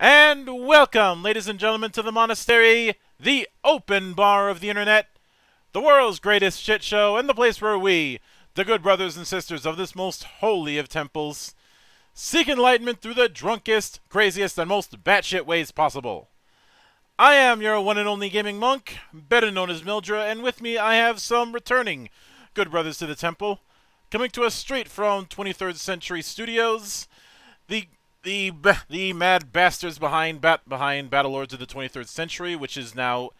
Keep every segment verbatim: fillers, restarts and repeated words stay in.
And welcome, ladies and gentlemen, to the monastery, the open bar of the internet, the world's greatest shit show, and the place where we, the good brothers and sisters of this most holy of temples, seek enlightenment through the drunkest, craziest, and most batshit ways possible. I am your one and only gaming monk, better known as Mildra, and with me I have some returning good brothers to the temple, coming to us straight from twenty-third Century Studios, the the the mad bastards behind bat behind Battlelords of the twenty-third Century, which is now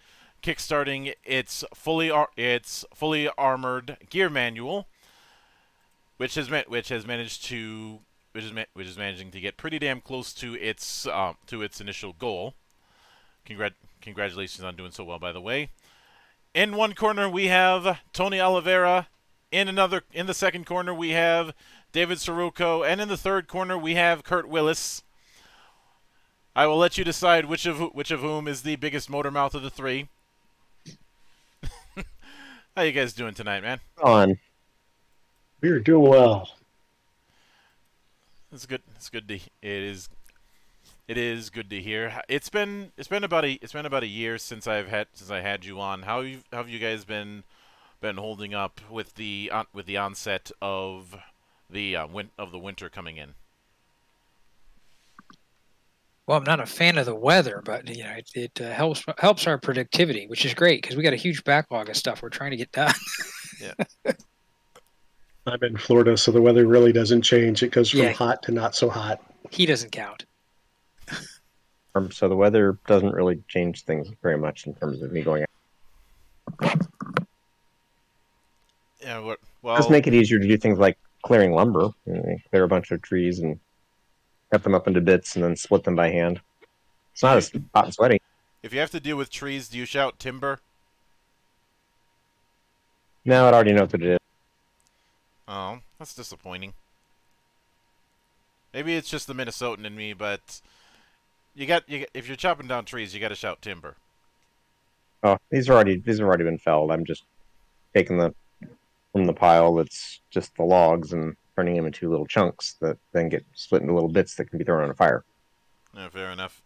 kickstarting its fully ar its fully armored gear manual, which has which has managed to which is ma which is managing to get pretty damn close to its um, to its initial goal. Congrat congratulations on doing so well, by the way. In one corner we have Tony Oliveira. In another, in the second corner we have David Soruco, and in the third corner we have Kurt Willis. I will let you decide which of which of whom is the biggest motor mouth of the three. How you guys doing tonight, man? On. We're doing well. It's good. It's good to. It is. It is good to hear. It's been. It's been about a. It's been about a year since I've had since I had you on. How you, how have you guys been? Been holding up with the on, with the onset of the uh, win of the winter coming in. Well, I'm not a fan of the weather, but you know it, it uh, helps helps our productivity, which is great because we got a huge backlog of stuff we're trying to get done. Yeah, I'm in Florida, so the weather really doesn't change. It goes from yeah. hot to not so hot. He doesn't count. um, so the weather doesn't really change things very much in terms of me going out. Yeah, well, just make it easier to do things like clearing lumber. You know, clear a bunch of trees and cut them up into bits and then split them by hand. It's not as hot and sweaty. If you have to deal with trees, do you shout timber? No, I already know what it is. Oh, that's disappointing. Maybe it's just the Minnesotan in me, but you got you, if you're chopping down trees, you got to shout timber. Oh, these are already these have already been felled. I'm just taking the from the pile that's just the logs and turning them into little chunks that then get split into little bits that can be thrown on a fire. Yeah, fair enough.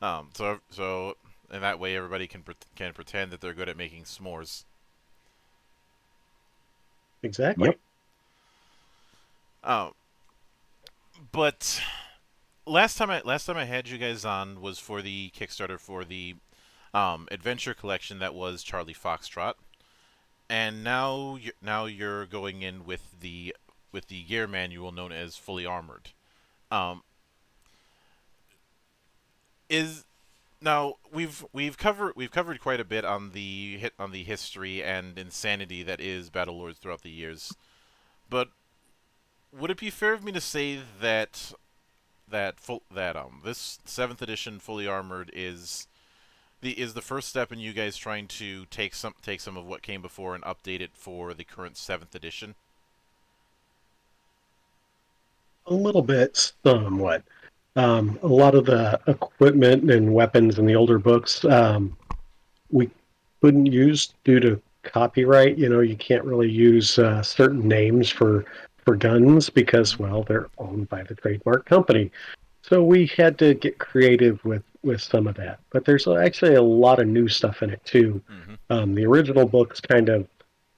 Um, so, so in that way, everybody can pre can pretend that they're good at making s'mores. Exactly. Yep. Um, but last time I last time I had you guys on was for the Kickstarter for the um, adventure collection that was Charlie Foxtrot. And now, you're, now you're going in with the with the gear manual known as Fully Armored. Um, is now we've we've covered we've covered quite a bit on the hit on the history and insanity that is Battlelords throughout the years, but would it be fair of me to say that that full, that um this seventh edition Fully Armored is The, is the first step in you guys trying to take some take some of what came before and update it for the current seventh edition? A little bit, somewhat. Um, a lot of the equipment and weapons in the older books um, we couldn't use due to copyright. You know, you can't really use uh, certain names for for guns because, well, they're owned by the trademark company. So we had to get creative with, with some of that. But there's actually a lot of new stuff in it, too. Mm-hmm. um, the original books kind of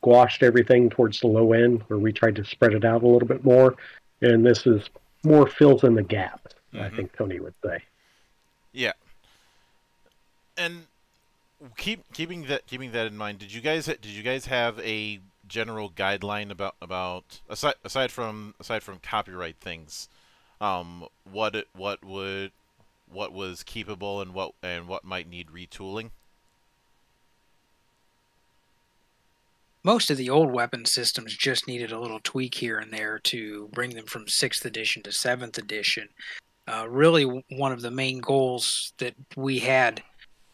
squashed everything towards the low end, where we tried to spread it out a little bit more. And this is more fills in the gap, mm-hmm. I think Tony would say. Yeah. And keep keeping that keeping that in mind. Did you guys did you guys have a general guideline about about aside aside from aside from copyright things? Um, what what would what was keepable and what and what might need retooling? Most of the old weapon systems just needed a little tweak here and there to bring them from sixth edition to seventh edition. Uh, really, one of the main goals that we had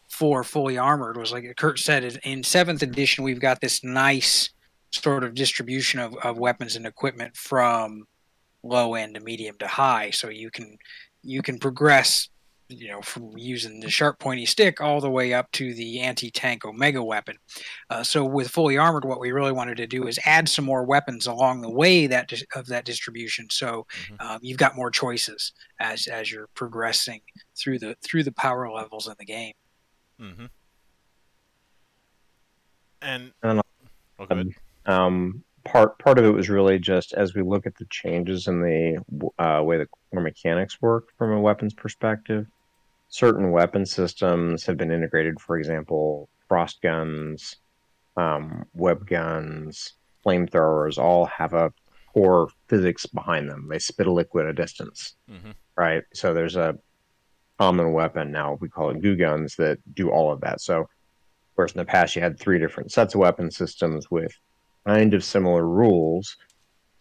for Fully Armored was, like Kurt said, in seventh edition we've got this nice sort of distribution of, of weapons and equipment from low end to medium to high, so you can you can progress you know, from using the sharp pointy stick all the way up to the anti-tank Omega weapon. Uh, so with Fully Armored, what we really wanted to do is add some more weapons along the way that of that distribution. So mm-hmm. um, you've got more choices as as you're progressing through the through the power levels in the game. Mm-hmm. And I don't know. Oh, go ahead. Um, part part of it was really just as we look at the changes in the uh, way the core mechanics work from a weapons perspective. Certain weapon systems have been integrated, for example, frost guns, um, web guns, flamethrowers all have a core physics behind them. They spit a liquid at a distance, mm-hmm. right? So there's a common weapon now, we call it goo guns, that do all of that. So whereas in the past you had three different sets of weapon systems with kind of similar rules,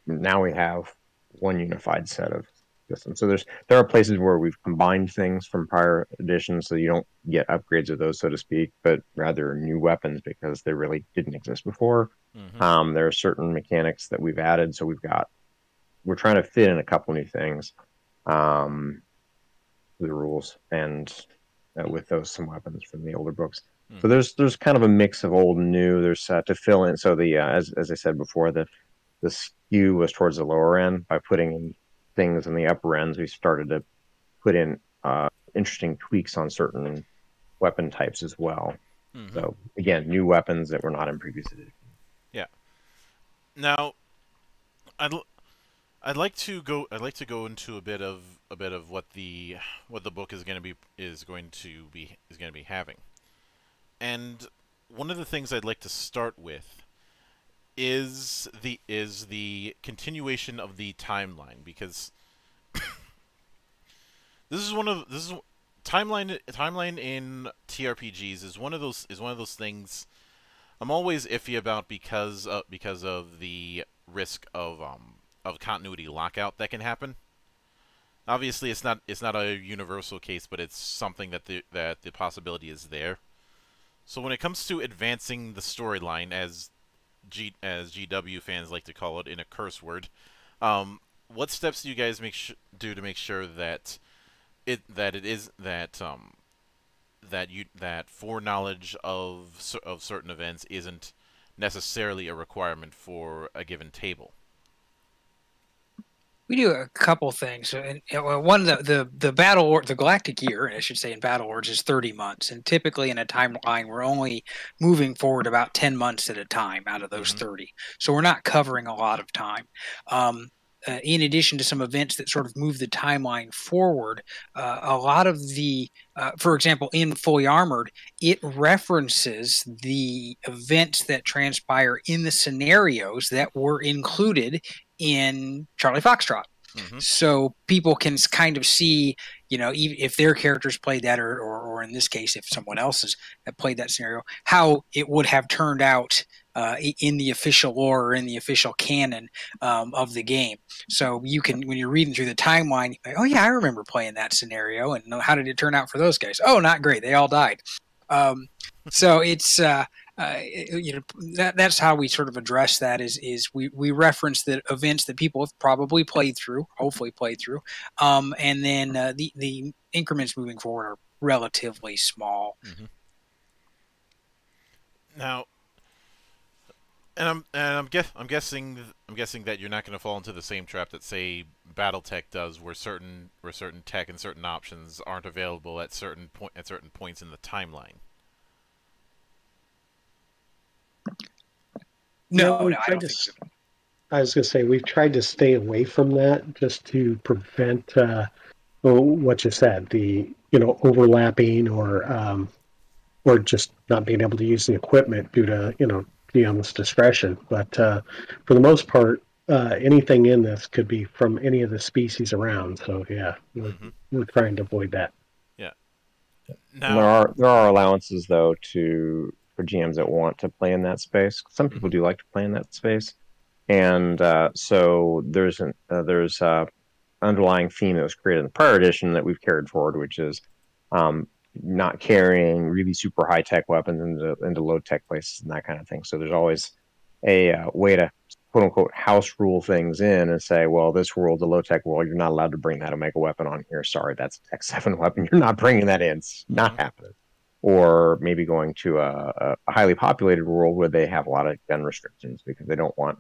now we have one unified set of systems. So there's there are places where we've combined things from prior editions, so you don't get upgrades of those, so to speak, but rather new weapons because they really didn't exist before. Mm-hmm. Um, there are certain mechanics that we've added, so we've got we're trying to fit in a couple new things, um, the rules, and uh, with those some weapons from the older books. So there's there's kind of a mix of old and new. There's uh, to fill in. So the uh, as as I said before, the the skew was towards the lower end. By putting in things in the upper ends, we started to put in uh, interesting tweaks on certain weapon types as well. Mm-hmm. So again, new weapons that were not in previous editions. Yeah. Now, I'd l I'd like to go I'd like to go into a bit of a bit of what the what the book is going to be is going to be is going to be having. And one of the things I'd like to start with is the is the continuation of the timeline, because this is one of this is timeline timeline in T R P Gs is one of those is one of those things I'm always iffy about because of, because of the risk of um of continuity lockout that can happen. Obviously, it's not it's not a universal case, but it's something that the that the possibility is there. So when it comes to advancing the storyline, as G as G W fans like to call it in a curse word, um, what steps do you guys make sh do to make sure that it that it is that um, that you that foreknowledge of of certain events isn't necessarily a requirement for a given table? We do a couple things. And one, the the the battle or the galactic year, I should say, in Battlelords is thirty months, and typically in a timeline we're only moving forward about ten months at a time out of those mm-hmm. thirty. So we're not covering a lot of time. Um, uh, in addition to some events that sort of move the timeline forward, uh, a lot of the, uh, for example, in Fully Armored, it references the events that transpire in the scenarios that were included in Charlie Foxtrot. Mm-hmm. So people can kind of see, you know, even if their characters played that, or, or, or in this case, if someone else's that played that scenario, how it would have turned out uh, in the official lore or in the official canon um, of the game. So you can, when you're reading through the timeline, like, oh yeah, I remember playing that scenario, and how did it turn out for those guys? Oh, not great. They all died. Um, so it's, uh, Uh, you know, that, that's how we sort of address that is, is we, we reference the events that people have probably played through, hopefully played through. Um, and then uh, the, the increments moving forward are relatively small. Mm-hmm. Now, and I'm, and I'm guess I'm guessing, I'm guessing that you're not going to fall into the same trap that, say, BattleTech does, where certain, where certain tech and certain options aren't available at certain point at certain points in the timeline. No, no, no I, don't to, think so. I was going to say we've tried to stay away from that just to prevent uh, what you said, the you know overlapping or um, or just not being able to use the equipment due to you know D M's discretion. But uh, for the most part, uh, anything in this could be from any of the species around. So yeah, we're, mm-hmm. we're trying to avoid that. Yeah. Now, there are there are allowances though to. G Ms that want to play in that space. Some people do like to play in that space, and uh, so there's an uh, there's a underlying theme that was created in the prior edition that we've carried forward, which is um, not carrying really super high tech weapons into into low tech places and that kind of thing. So there's always a uh, way to quote unquote house rule things in and say, well, this world, the low tech world, you're not allowed to bring that Omega weapon on here. Sorry, that's a tech seven weapon. You're not bringing that in. It's not happening. Or maybe going to a, a highly populated world where they have a lot of gun restrictions because they don't want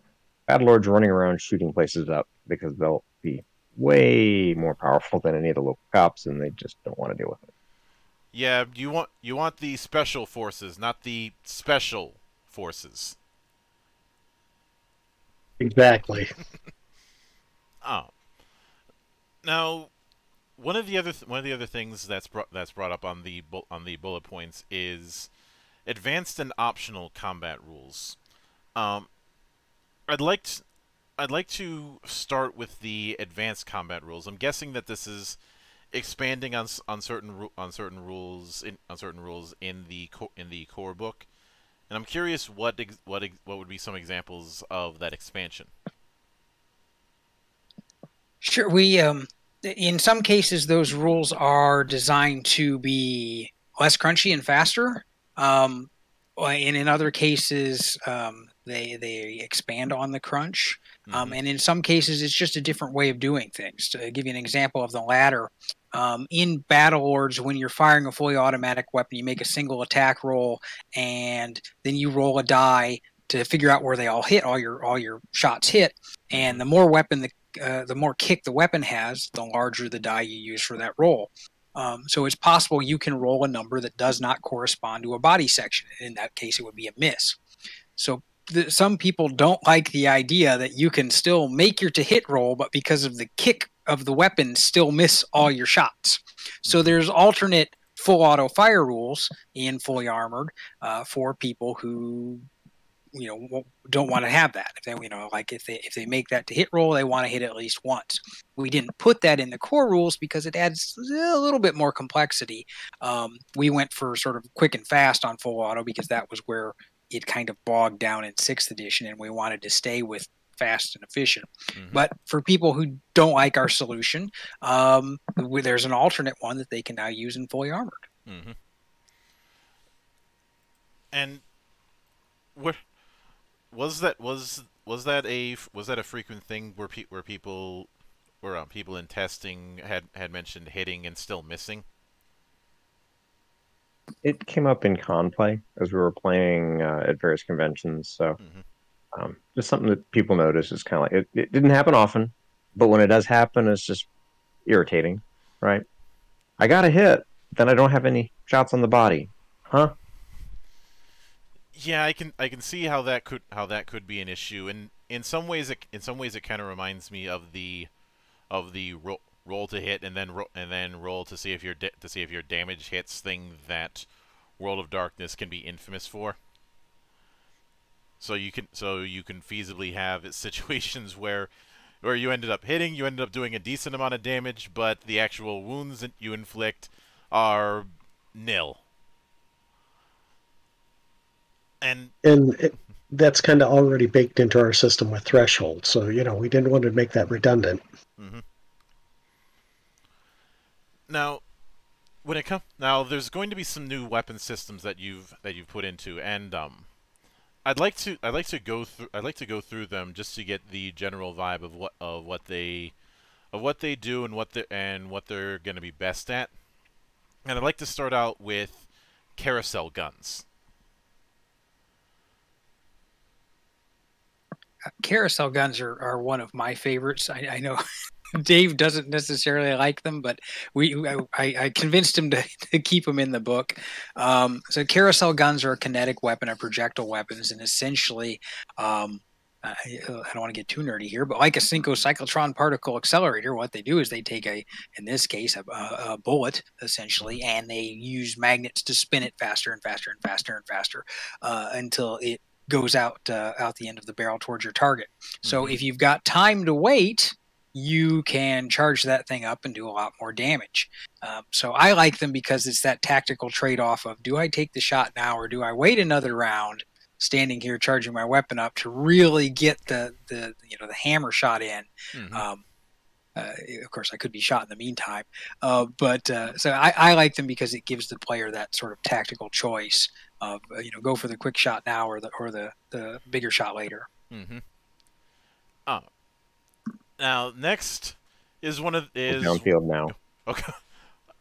Battlelords running around shooting places up because they'll be way more powerful than any of the local cops, and they just don't want to deal with it. Yeah, you want you want the special forces, not the special forces. Exactly. Oh. Now, one of the other th one of the other things that's brought that's brought up on the bu on the bullet points is advanced and optional combat rules. Um, I'd like to, I'd like to start with the advanced combat rules. I'm guessing that this is expanding on on certain on certain rules in on certain rules in the co in the core book, and I'm curious what ex what ex what would be some examples of that expansion. Sure, we um in some cases those rules are designed to be less crunchy and faster, um, and in other cases um, they they expand on the crunch. Mm-hmm. Um, and in some cases it's just a different way of doing things. To give you an example of the latter. Um, in Battlelords, when you're firing a fully automatic weapon, you make a single attack roll, and then you roll a die to figure out where they all hit, all your all your shots hit. And the more weapon, the uh, the more kick the weapon has, the larger the die you use for that roll. Um, so it's possible you can roll a number that does not correspond to a body section. In that case, it would be a miss. So th some people don't like the idea that you can still make your to-hit roll, but because of the kick of the weapon still miss all your shots. So there's alternate full auto fire rules in Fully Armored uh, for people who, you know, don't want to have that. If they, you know, like if they if they make that to hit roll, they want to hit at least once. We didn't put that in the core rules because it adds a little bit more complexity. Um, we went for sort of quick and fast on full auto because that was where it kind of bogged down in sixth edition, and we wanted to stay with fast and efficient. Mm-hmm. But for people who don't like our solution, um, there's an alternate one that they can now use in Fully Armored. Mm-hmm. And where was that was was that a was that a frequent thing where pe where people where um, people in testing had had mentioned hitting and still missing? It came up in Conplay as we were playing uh, at various conventions. So. Mm-hmm. Um, just something that people notice is kind of like, it, it didn't happen often, but when it does happen, it's just irritating, right? I got a hit, then I don't have any shots on the body, huh? Yeah, I can I can see how that could how that could be an issue, and in some ways, it, in some ways, it kind of reminds me of the of the roll, roll to hit and then ro and then roll to see if your to see if your damage hits thing that World of Darkness can be infamous for. So you can so you can feasibly have situations where, where you ended up hitting, you ended up doing a decent amount of damage, but the actual wounds that you inflict are nil. And and it, that's kind of already baked into our system with Threshold. So you know we didn't want to make that redundant. Mm-hmm. Now, when it comes now, there's going to be some new weapon systems that you've that you've put into and um. I'd like to I'd like to go through I'd like to go through them just to get the general vibe of what of what they of what they do and what they and what they're going to be best at. And I'd like to start out with carousel guns. Carousel guns are are one of my favorites. I, I know Dave doesn't necessarily like them, but we I, I convinced him to, to keep them in the book. Um, so carousel guns are a kinetic weapon or projectile weapons, and essentially, um, I, I don't want to get too nerdy here, but like a Cinco cyclotron particle accelerator, what they do is they take a, in this case, a, a bullet, essentially, and they use magnets to spin it faster and faster and faster and faster uh, until it goes out, uh, out the end of the barrel towards your target. So mm-hmm. if you've got time to wait, you can charge that thing up and do a lot more damage. Um, so I like them because it's that tactical trade-off of, do I take the shot now or do I wait another round standing here charging my weapon up to really get the, the you know, the hammer shot in? Mm-hmm. Um, uh, of course, I could be shot in the meantime. Uh, but uh, so I, I like them because it gives the player that sort of tactical choice of, you know, go for the quick shot now or the, or the, the bigger shot later. Mm-hmm. up. Now, next is one of is downfield now. Okay.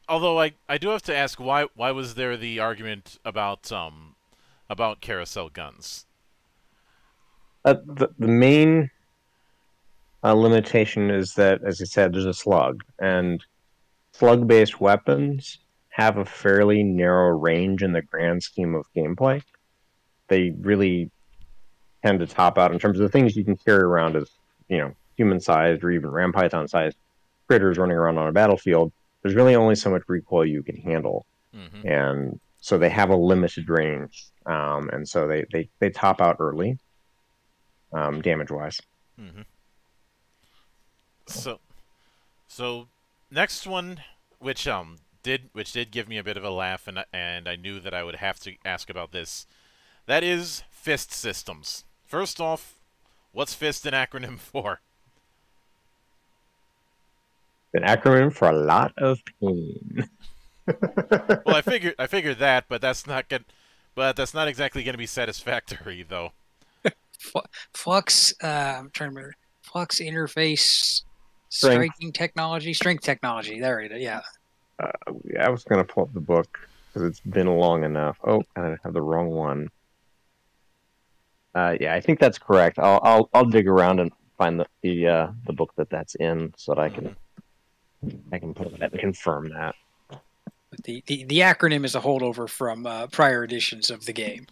Although I I do have to ask why why was there the argument about um about carousel guns? Uh, the, the main uh, limitation is that, as I said, there's a slug, and slug-based weapons have a fairly narrow range in the grand scheme of gameplay. They really tend to top out in terms of the things you can carry around as, you know, human-sized or even Ram Python-sized critters running around on a battlefield. There's really only so much recoil you can handle. Mm-hmm. And so they have a limited range. Um, and so they, they, they top out early, um, damage-wise. Mm-hmm. So, so next one, which um did which did give me a bit of a laugh, and and I knew that I would have to ask about this. That is fist systems. First off, what's fist an acronym for? An acronym for a lot of pain. Well, I figured I figured that, but that's not good. But that's not exactly going to be satisfactory, though. Flux. Uh, I'm trying to remember. Flux interface strength. Striking technology, strength technology. There it is. Yeah. Uh, I was going to pull up the book because it's been long enough. Oh, I have the wrong one. Uh, yeah, I think that's correct. I'll I'll, I'll dig around and find the the, uh, the book that that's in, so that I can I can put that and confirm that. The, the the acronym is a holdover from uh, prior editions of the game.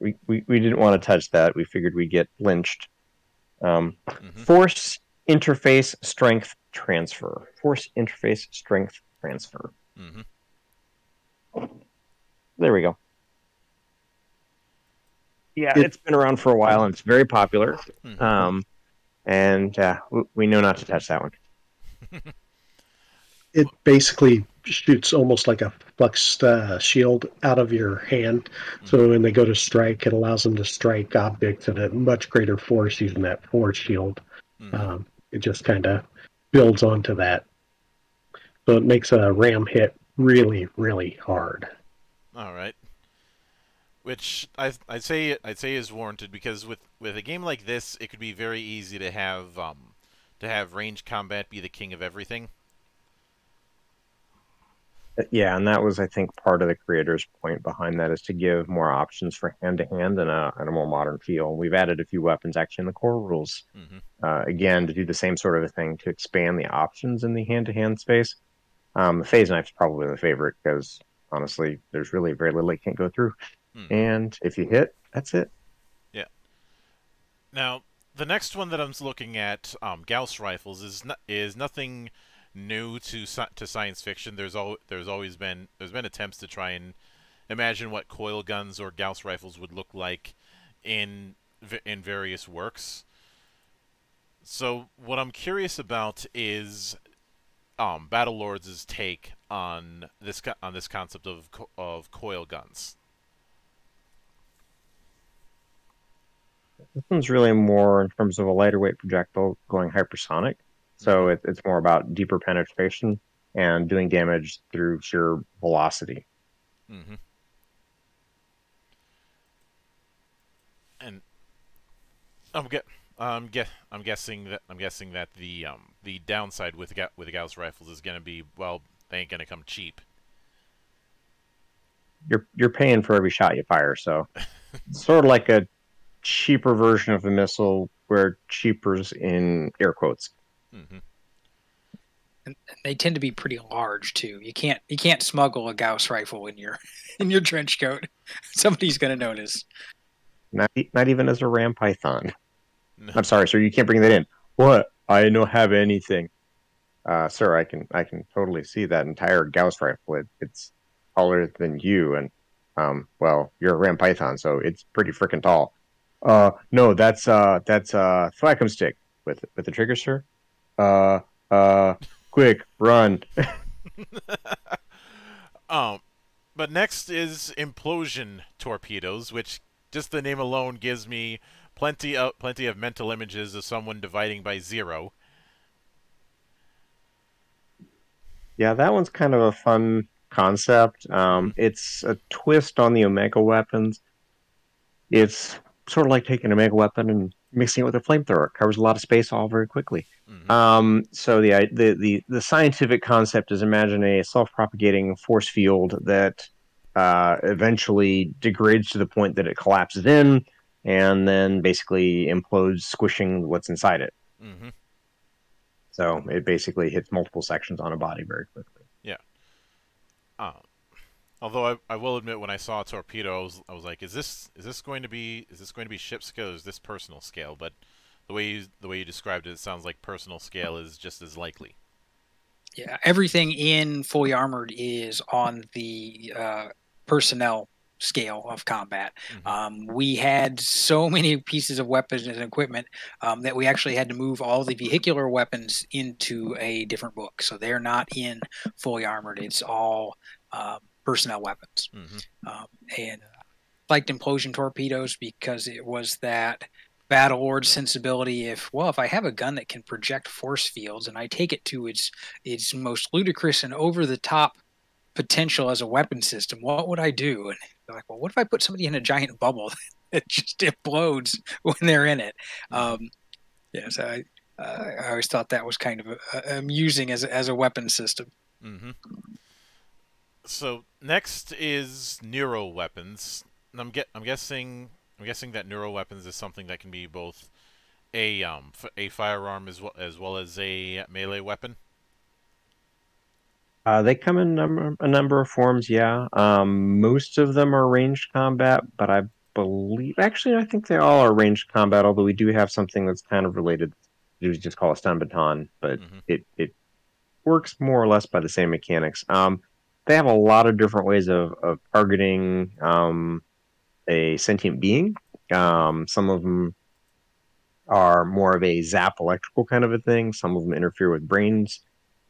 We, we we didn't want to touch that. We figured we'd get lynched. Um, mm-hmm. Force Interface Strength Transfer. Force Interface Strength Transfer. Mm-hmm. There we go. Yeah, it's, it's been around for a while, and it's very popular. Mm-hmm. Um, and uh, we, we know not to touch that one. It basically shoots almost like a flux uh, shield out of your hand. So when they go to strike, it allows them to strike objects at a much greater force using that force shield. Mm-hmm. Um, it just kind of builds onto that. So it makes a ram hit really, really hard. All right. Which I, I'd say I'd say is warranted, because with, with a game like this, it could be very easy to have um, to have range combat be the king of everything. Yeah, and that was, I think, part of the creator's point behind that, is to give more options for hand-to-hand and a, and a more modern feel. We've added a few weapons, actually, in the core rules, mm-hmm. uh, again, to do the same sort of a thing, to expand the options in the hand-to-hand space. Um, the phase knife's probably the favorite, because, honestly, there's really very little it can't go through. Mm. And if you hit, that's it. Yeah. Now, the next one that I'm looking at, um, Gauss Rifles, is, no is nothing... new to to science fiction. There's al there's always been there's been attempts to try and imagine what coil guns or Gauss rifles would look like in in various works. So what I'm curious about is um, Battlelords' take on this on this concept of co of coil guns. This one's really more in terms of a lighter weight projectile going hypersonic. So it, it's more about deeper penetration and doing damage through sheer velocity. Mm-hmm. And I'm get um get I'm guessing that I'm guessing that the um the downside with the, with the Gauss rifles is going to be, well, they ain't going to come cheap. You're you're paying for every shot you fire, so sort of like a cheaper version of the missile, where cheaper's in air quotes. Mm-hmm. And they tend to be pretty large too. You can't you can't smuggle a Gauss rifle in your in your trench coat. Somebody's going to notice. Not not even as a Ram Python. No. I'm sorry, sir. You can't bring that in. What? I don't have anything, uh, sir. I can I can totally see that entire Gauss rifle. It, it's taller than you, and um, well, you're a Ram Python, so it's pretty freaking tall. Uh, no, that's uh that's uh thwackum stick with with the trigger, sir. Uh, uh, quick, run. um, but next is implosion torpedoes, which just the name alone gives me plenty of, plenty of mental images of someone dividing by zero. Yeah, that one's kind of a fun concept. Um, it's a twist on the Omega weapons. It's sort of like taking an Omega weapon and mixing it with a flamethrower. It covers a lot of space all very quickly. Mm-hmm. um, so the, the the the scientific concept is imagine a self-propagating force field that uh, eventually degrades to the point that it collapses in and then basically implodes, squishing what's inside it. Mm-hmm. So it basically hits multiple sections on a body very quickly. Yeah. Um. Although I, I will admit, when I saw a torpedo, I was, I was like, "Is this is this going to be is this going to be ship scale? Or is this personal scale?" But the way you, the way you described it, it sounds like personal scale is just as likely. Yeah, everything in Fully Armored is on the uh, personnel scale of combat. Mm-hmm. um, we had so many pieces of weapons and equipment um, that we actually had to move all the vehicular weapons into a different book, so they're not in Fully Armored. It's all um, personnel weapons. Mm-hmm. um, and I liked implosion torpedoes because it was that Battlelord sensibility. If well, if I have a gun that can project force fields and I take it to its its most ludicrous and over the top potential as a weapon system, what would I do? And they're like, well, what if I put somebody in a giant bubble that just implodes when they're in it? Um, yeah, so I, uh, I always thought that was kind of amusing as as a weapon system. Mm-hmm. So next is neuro weapons. And I'm get I'm guessing I'm guessing that neuro weapons is something that can be both a um f a firearm as well as well as a melee weapon. Uh, they come in number, a number of forms, yeah. Um, most of them are ranged combat, but I believe actually I think they all are ranged combat. Although we do have something that's kind of related. It was just called a stun baton, but mm-hmm. it it works more or less by the same mechanics. Um. They have a lot of different ways of, of targeting um, a sentient being. Um, some of them are more of a zap electrical kind of a thing. Some of them interfere with brains.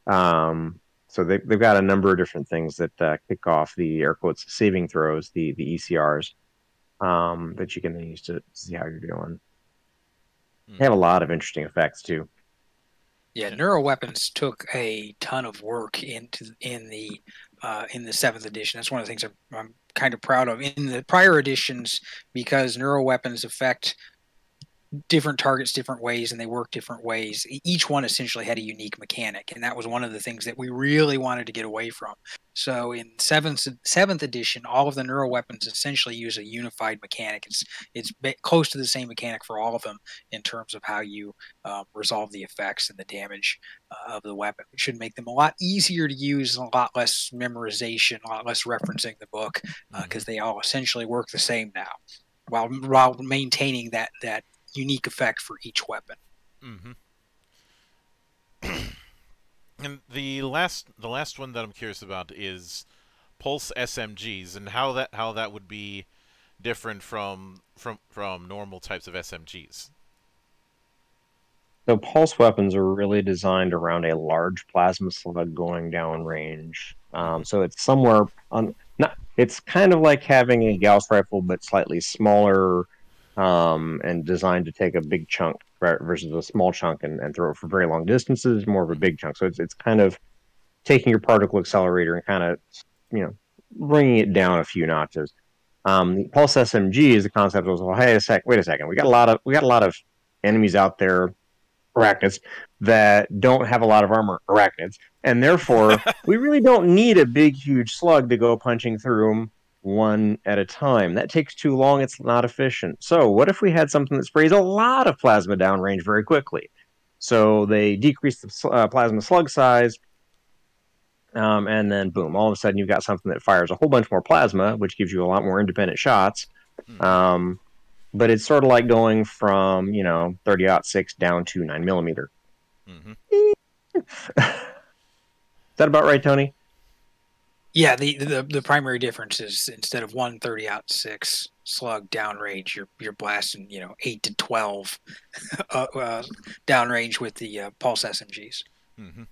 Um, so they, they've got a number of different things that uh, kick off the air quotes saving throws, the, the E C Rs, um, that you can use to see how you're doing. Mm. They have a lot of interesting effects, too. Yeah, neuroweapons took a ton of work into in the uh, in the seventh edition. That's one of the things I'm, I'm kind of proud of in the prior editions, because neuroweapons affect different targets different ways and they work different ways. Each one essentially had a unique mechanic, and that was one of the things that we really wanted to get away from. So in seventh seventh edition, all of the neuroweapons essentially use a unified mechanic. It's it's close to the same mechanic for all of them in terms of how you um, resolve the effects and the damage uh, of the weapon. It should make them a lot easier to use, and a lot less memorization, a lot less referencing the book, because uh, they all essentially work the same now, while while maintaining that that unique effect for each weapon. Mm-hmm. And the last the last one that I'm curious about is pulse S M Gs, and how that how that would be different from from from normal types of S M Gs. So pulse weapons are really designed around a large plasma slug going down range. Um, so it's somewhere on not it's kind of like having a Gauss rifle but slightly smaller. Um, and designed to take a big chunk versus a small chunk and, and throw it for very long distances, more of a big chunk. So it's, it's kind of taking your particle accelerator and kind of, you know, bringing it down a few notches. Um, the pulse S M G is the concept of, well, hey, a sec, wait a second. We got a lot of, we got a lot of enemies out there, arachnids, that don't have a lot of armor, arachnids. And therefore, we really don't need a big, huge slug to go punching through them one at a time. That takes too long. It's not efficient. So what if we had something that sprays a lot of plasma downrange very quickly? So they decrease the uh, plasma slug size, um, and then boom, all of a sudden you've got something that fires a whole bunch more plasma, which gives you a lot more independent shots. Hmm. Um, but it's sort of like going from, you know, thirty aught six down to nine millimeter. Mm-hmm. Is that about right, Tony? Yeah, the, the the primary difference is instead of one thirty aught six slug downrange, you're you're blasting, you know, eight to twelve uh, uh, downrange with the uh, pulse S M Gs. Mm-hmm.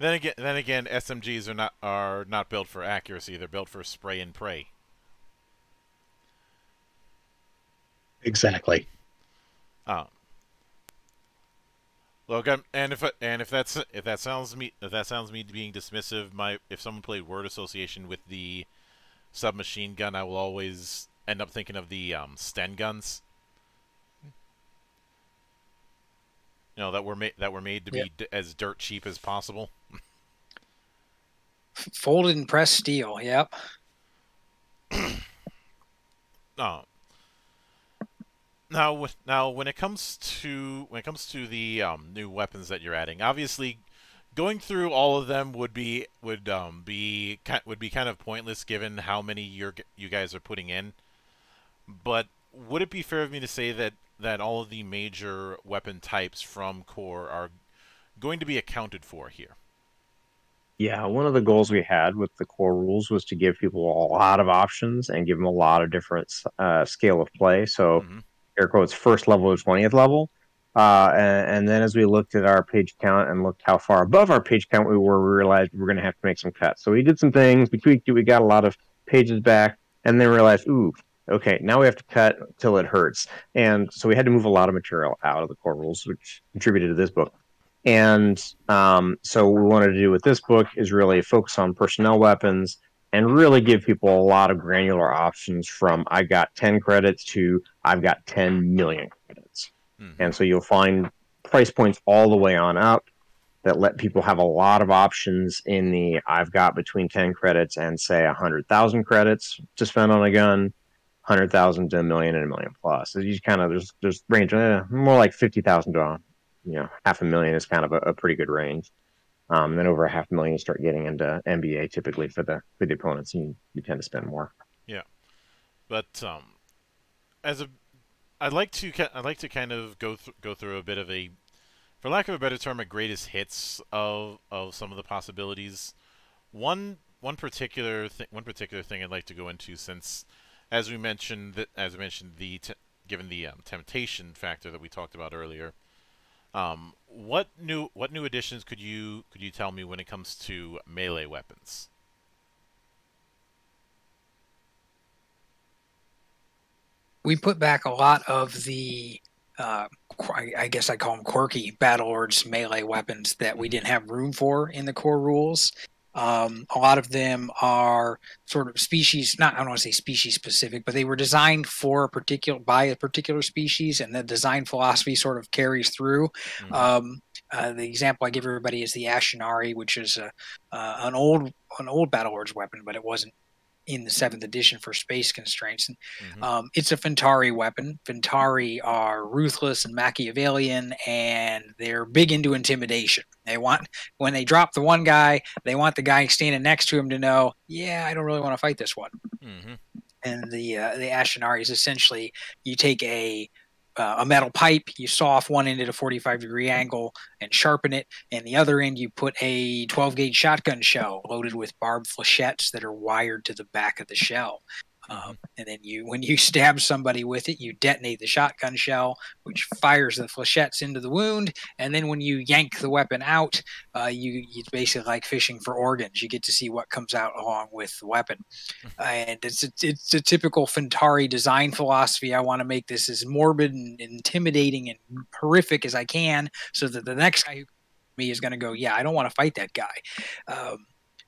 Then again, then again, S M Gs are not are not built for accuracy; they're built for spray and pray. Exactly. Um. Look, I'm, and if and if that's if that sounds me if that sounds me being dismissive, my if someone played word association with the submachine gun, I will always end up thinking of the um, Sten guns, You know, that were made that were made to be yep. d as dirt cheap as possible. Folded and pressed steel. Yep. Oh. Now, now, when it comes to when it comes to the um, new weapons that you're adding, obviously, going through all of them would be would um, be would be kind of pointless given how many you're you guys are putting in. But would it be fair of me to say that that all of the major weapon types from Core are going to be accounted for here? Yeah, one of the goals we had with the Core rules was to give people a lot of options and give them a lot of different uh, scale of play. So, mm-hmm. air quotes, first level to twentieth level. Uh, and, and then as we looked at our page count and looked how far above our page count we were, we realized we were going to have to make some cuts. So we did some things, we tweaked it, we got a lot of pages back, and then realized, ooh, okay, now we have to cut till it hurts. And so we had to move a lot of material out of the core rules, which contributed to this book. And um, so what we wanted to do with this book is really focus on personnel weapons and really give people a lot of granular options from I've got ten credits to I've got ten million credits. And so you'll find price points all the way on up that let people have a lot of options in the I've got between ten credits and, say, one hundred thousand credits to spend on a gun, one hundred thousand to a million and a million plus. So you just kind of, there's, there's range, eh, more like fifty thousand to, you know, half a million is kind of a, a pretty good range. Um, and then over a half a million, you start getting into N B A typically for the, for the opponents, and you, you tend to spend more. Yeah. But um, as a... I'd like to I'd like to kind of go th go through a bit of a, for lack of a better term, a greatest hits of of some of the possibilities. One one particular th one particular thing I'd like to go into, since, as we mentioned that as we mentioned the t given the um, temptation factor that we talked about earlier, um, what new what new additions could you could you tell me when it comes to melee weapons? We put back a lot of the, uh, I guess I call them quirky Battlelords melee weapons that we didn't have room for in the core rules. Um, a lot of them are sort of species, not I don't want to say species specific, but they were designed for a particular by a particular species, and the design philosophy sort of carries through. Mm-hmm. um, uh, the example I give everybody is the Ashinari, which is a, uh, an old an old Battlelords weapon, but it wasn't in the seventh edition for space constraints. And, mm-hmm. um, it's a Fintari weapon. Fintari are ruthless and Machiavellian, and they're big into intimidation. They want, when they drop the one guy, they want the guy standing next to him to know, yeah, I don't really want to fight this one. Mm-hmm. And the, uh, the Ashinari is essentially, you take a, Uh, a metal pipe, you saw off one end at a forty-five degree angle and sharpen it, and the other end you put a twelve gauge shotgun shell loaded with barbed flechettes that are wired to the back of the shell. Um, and then you, when you stab somebody with it, you detonate the shotgun shell, which fires the flechettes into the wound, and then when you yank the weapon out, uh, you, you basically like fishing for organs. You get to see what comes out along with the weapon. Uh, and it's a, it's a typical Fintari design philosophy. I want to make this as morbid and intimidating and horrific as I can, so that the next guy who me is going to go, yeah, I don't want to fight that guy. Um,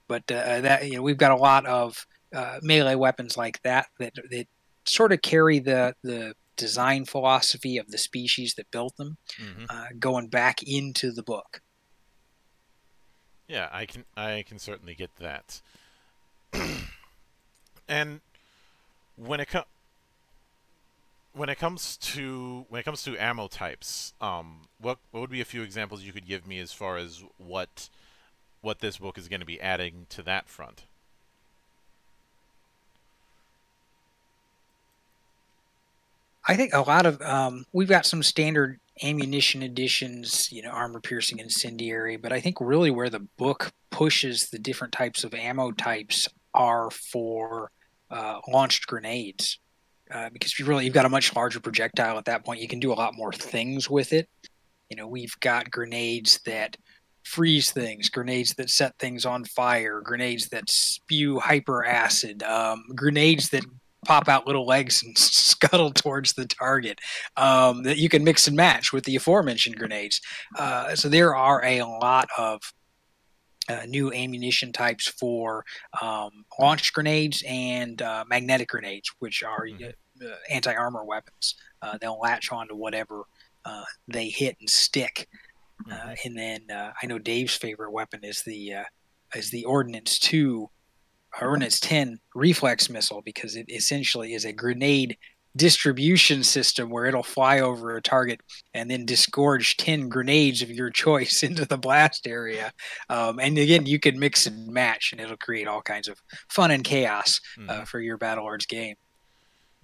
but uh, that, you know, we've got a lot of Uh, melee weapons like that, that that sort of carry the the design philosophy of the species that built them, mm-hmm. uh, going back into the book. Yeah, I can I can certainly get that. And when it comes when it comes to when it comes to ammo types, um, what what would be a few examples you could give me as far as what what this book is going to be adding to that front? I think a lot of, um, we've got some standard ammunition additions, you know, armor piercing, incendiary, but I think really where the book pushes the different types of ammo types are for uh, launched grenades. Uh, because you really, you've got a much larger projectile at that point. You can do a lot more things with it. You know, we've got grenades that freeze things, grenades that set things on fire, grenades that spew hyperacid, um, grenades that pop out little legs and scuttle towards the target, um, that you can mix and match with the aforementioned grenades. Uh, so there are a lot of uh, new ammunition types for um, launch grenades and uh, magnetic grenades, which are mm-hmm. uh, anti-armor weapons. Uh, they'll latch on to whatever uh, they hit and stick. Uh, and then uh, I know Dave's favorite weapon is the uh, is the Ordnance two, Ordnance ten reflex missile, because it essentially is a grenade distribution system where it'll fly over a target and then disgorge ten grenades of your choice into the blast area. Um, and again, you can mix and match, and it'll create all kinds of fun and chaos mm-hmm. uh, for your Battlelords game.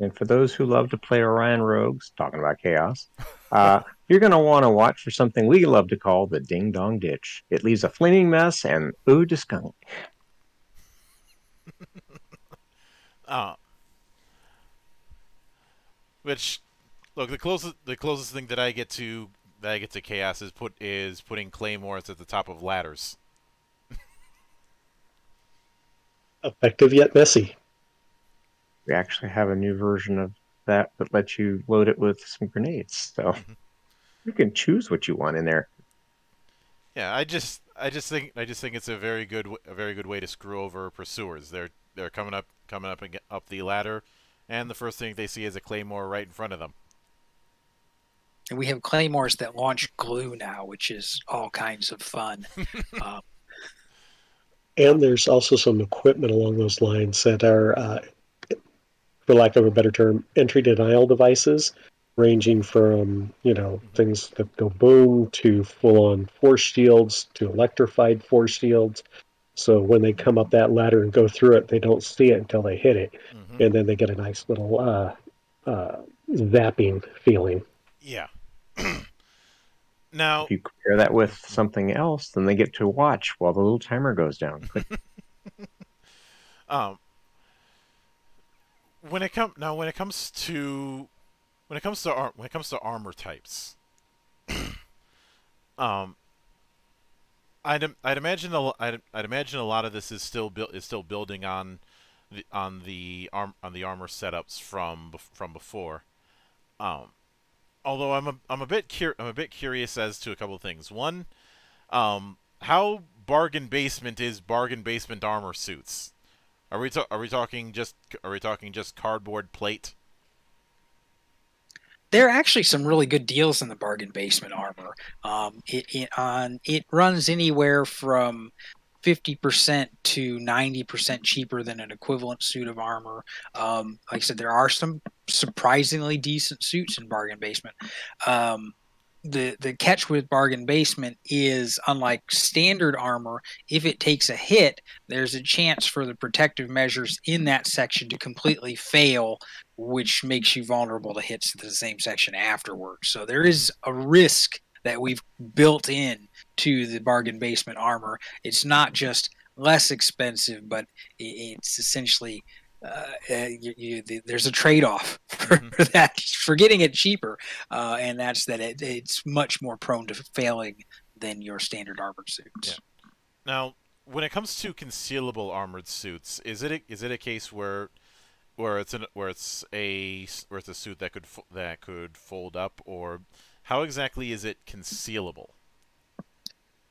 And for those who love to play Orion Rogues, talking about chaos, uh, you're going to want to watch for something we love to call the Ding Dong Ditch. It leaves a flaming mess and ooh, skunk. uh, which, look, the closest the closest thing that I get to that I get to chaos is put is putting claymores at the top of ladders. Effective yet messy. We actually have a new version of that that lets you load it with some grenades, so mm-hmm. you can choose what you want in there. Yeah, I just, I just think, I just think it's a very good, a very good way to screw over pursuers. They're, they're coming up, coming up and get up the ladder, and the first thing they see is a claymore right in front of them. And we have claymores that launch glue now, which is all kinds of fun. um, and there's also some equipment along those lines that are. Uh, for lack of a better term, entry denial devices, ranging from, you know, things that go boom to full-on force shields to electrified force shields. So when they come up that ladder and go through it, they don't see it until they hit it. Mm-hmm. And then they get a nice little uh, uh, zapping feeling. Yeah. Now, if you compare that with something else, then they get to watch while the little timer goes down. um. When it comes now, when it comes to when it comes to ar when it comes to armor types, um, I'd I'd imagine a, I'd, I'd imagine a lot of this is still built is still building on the on the arm on the armor setups from from before. Um, although I'm a I'm a bit cur I'm a bit curious as to a couple of things. One, um, how bargain basement is bargain basement armor suits? Are we are we talking just are we talking just cardboard plate? There are actually some really good deals in the bargain basement armor. Um, it it on it runs anywhere from fifty percent to ninety percent cheaper than an equivalent suit of armor. Um, like I said, there are some surprisingly decent suits in bargain basement. Um, the the catch with bargain basement is, unlike standard armor, if it takes a hit, there's a chance for the protective measures in that section to completely fail, which makes you vulnerable to hits to the same section afterwards. So there is a risk that we've built in to the bargain basement armor. It's not just less expensive, but it's essentially Uh, you, you, the, there's a trade-off for mm-hmm. that, for getting it cheaper, uh, and that's that it, it's much more prone to failing than your standard armored suits. Yeah. Now, when it comes to concealable armored suits, is it a, is it a case where where it's an, where it's a where it's a suit that could that could fold up, or how exactly is it concealable?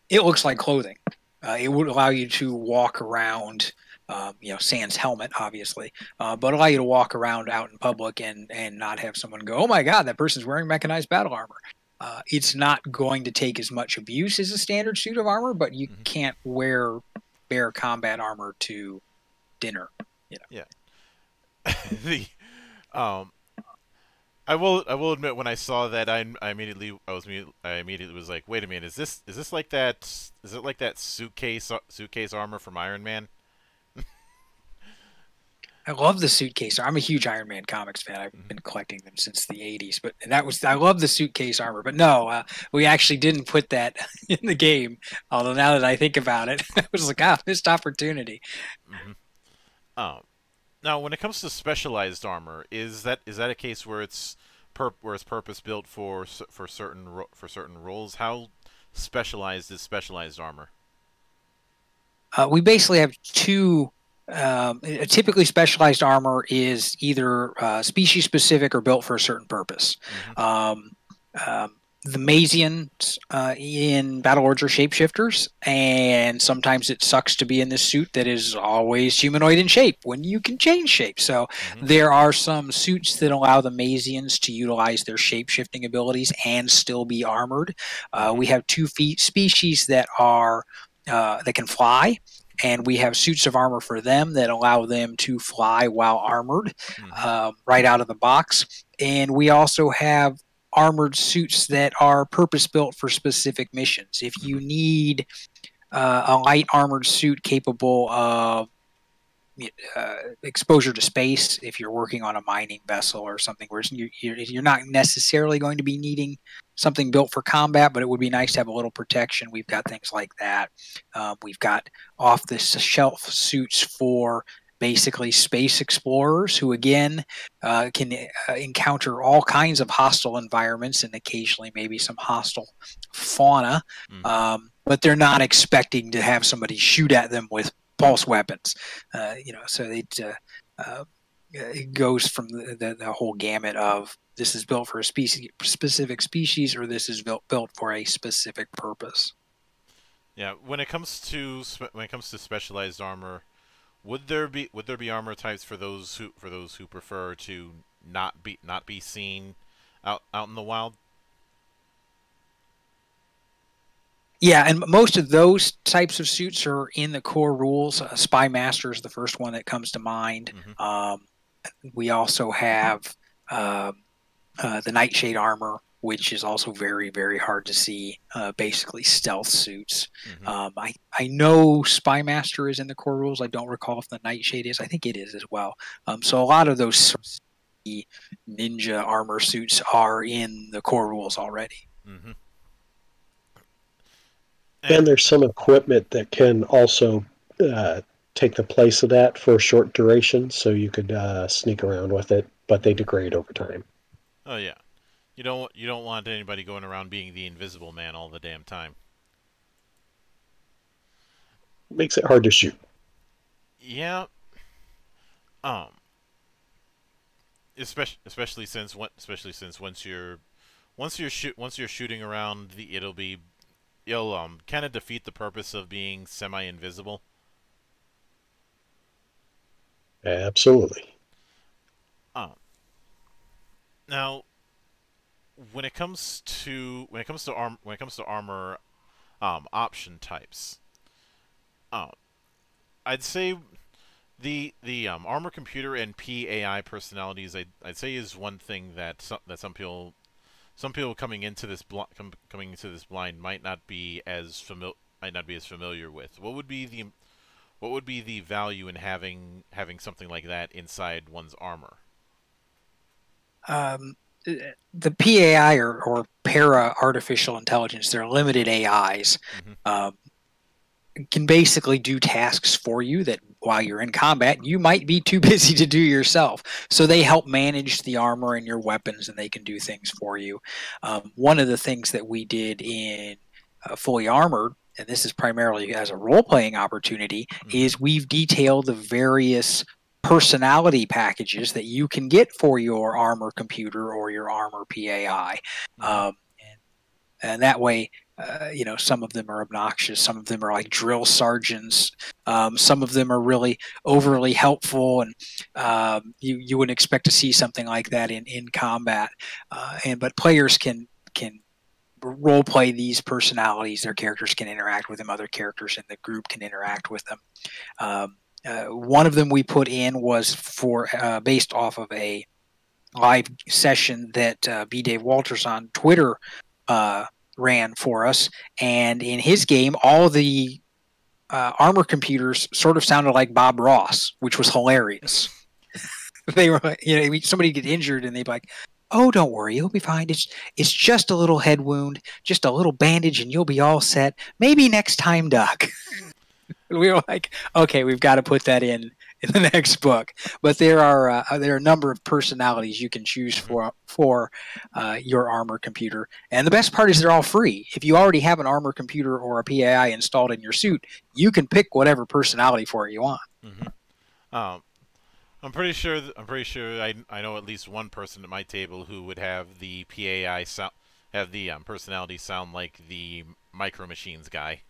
It looks like clothing. Uh, it would allow you to walk around. Um, you know, sans helmet, obviously, uh, but allow you to walk around out in public and, and not have someone go, oh my God, that person's wearing mechanized battle armor. Uh, it's not going to take as much abuse as a standard suit of armor, but you mm-hmm. can't wear bare combat armor to dinner. You know? Yeah. the, um, I will, I will admit, when I saw that, I, I immediately, I was, I immediately was like, wait a minute, is this, is this like that? Is it like that suitcase, suitcase armor from Iron Man? I love the suitcase. I'm a huge Iron Man comics fan. I've been collecting them since the eighties. But that was I love the suitcase armor. But no, uh, we actually didn't put that in the game. Although now that I think about it, I was like, ah, missed opportunity. Mm-hmm. Oh, now when it comes to specialized armor, is that is that a case where it's perp where it's purpose built for for certain ro for certain roles? How specialized is specialized armor? Uh, we basically have two. Um, typically specialized armor is either uh, species specific or built for a certain purpose. Mm-hmm. um, um, the Mazians uh, in Battlelords are shapeshifters, and sometimes it sucks to be in this suit that is always humanoid in shape when you can change shape. So mm-hmm. there are some suits that allow the Mazians to utilize their shapeshifting abilities and still be armored. Uh, we have two species that are uh, that can fly, and we have suits of armor for them that allow them to fly while armored mm-hmm. um, right out of the box. And we also have armored suits that are purpose-built for specific missions. If you need uh, a light armored suit capable of uh, exposure to space, if you're working on a mining vessel or something where it's, you're, you're not necessarily going to be needing something built for combat, but it would be nice to have a little protection, we've got things like that. Um, we've got off-the-shelf suits for basically space explorers who, again, uh, can uh, encounter all kinds of hostile environments and occasionally maybe some hostile fauna, mm. um, but they're not expecting to have somebody shoot at them with pulse weapons. Uh, you know, so it, uh, uh, it goes from the, the, the whole gamut of this is built for a species, specific species, or this is built built for a specific purpose. Yeah, when it comes to when it comes to specialized armor, Would there be would there be armor types for those who for those who prefer to not be not be seen out out in the wild? Yeah, and most of those types of suits are in the core rules. Uh, Spy Master is the first one that comes to mind. Mm-hmm. Um, we also have uh, uh, the Nightshade armor, which is also very, very hard to see, uh, basically stealth suits. Mm-hmm. um, I, I know Spy Master is in the core rules. I don't recall if the Nightshade is. I think it is as well. Um, so a lot of those ninja armor suits are in the core rules already. Mm-hmm. and, and there's some equipment that can also uh, take the place of that for a short duration, so you could uh, sneak around with it, but they degrade over time. Oh, yeah. You don't, you don't want anybody going around being the Invisible Man all the damn time. Makes it hard to shoot. Yeah. Um. Especially, especially since what, especially since once you're, once you're shoot, once you're shooting around, the it'll be, it'll um kind of defeat the purpose of being semi-invisible. Absolutely. Um. Now. When it comes to when it comes to arm when it comes to armor um, option types, um, I'd say the the um, armor computer and P A I personalities I'd, I'd say is one thing that some, that some people some people coming into this bl com coming into this blind might not be as familiar might not be as familiar with. What would be the what would be the value in having having something like that inside one's armor? Um. The P A I or, or para artificial intelligence, they're limited A Is, mm-hmm. um, can basically do tasks for you that while you're in combat, you might be too busy to do yourself. So they help manage the armor and your weapons, and they can do things for you. Um, one of the things that we did in uh, Fully Armored, and this is primarily as a role-playing opportunity, mm-hmm. is we've detailed the various personality packages that you can get for your armor computer or your armor P A I. Um, and, and that way, uh, you know, some of them are obnoxious. Some of them are like drill sergeants. Um, some of them are really overly helpful, and um, you, you wouldn't expect to see something like that in, in combat. Uh, and but players can, can role play these personalities. Their characters can interact with them. Other characters in the group can interact with them. Um, Uh, one of them we put in was for uh, based off of a live session that uh, B. Dave Walters on Twitter uh, ran for us, and in his game, all the uh, armor computers sort of sounded like Bob Ross, which was hilarious. They were, you know, somebody get injured, and they'd be like, "Oh, don't worry, you'll be fine. It's it's just a little head wound, just a little bandage, and you'll be all set. Maybe next time, Doc." We were like, okay, we've got to put that in in the next book. But there are uh, there are a number of personalities you can choose for for uh, your armor computer, and the best part is they're all free. If you already have an armor computer or a P A I installed in your suit, you can pick whatever personality for it you want. Mm-hmm. um, I'm pretty sure. I'm pretty sure. I I know at least one person at my table who would have the P A I sound have the um, personality sound like the Micro Machines guy.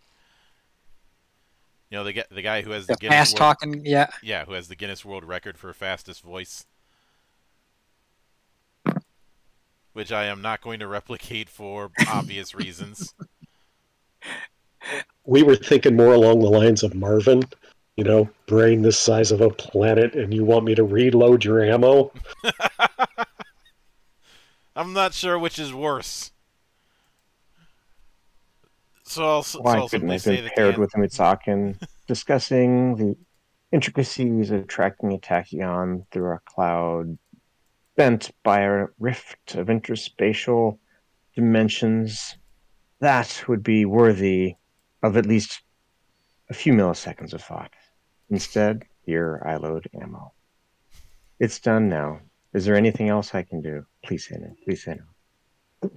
You know, the the guy who has the, the Guinness fast World, talking, yeah, yeah, who has the Guinness World Record for fastest voice, which I am not going to replicate for obvious reasons. We were thinking more along the lines of Marvin. You know, brain this size of a planet, and you want me to reload your ammo? I'm not sure which is worse. So I'll, why so I'll couldn't have been paired with Mitsakin discussing the intricacies of tracking a tachyon through a cloud bent by a rift of interspatial dimensions? That would be worthy of at least a few milliseconds of thought. Instead, here I load ammo. It's done now. Is there anything else I can do? Please say no. Please say no.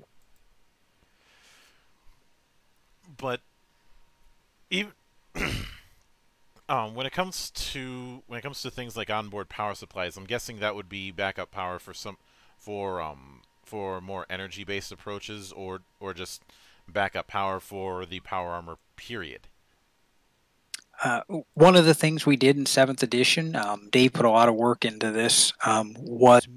But even um, when it comes to when it comes to things like onboard power supplies, I'm guessing that would be backup power for some for um for more energy based approaches, or or just backup power for the power armor period. Uh, one of the things we did in seventh edition, um, Dave put a lot of work into this, um, was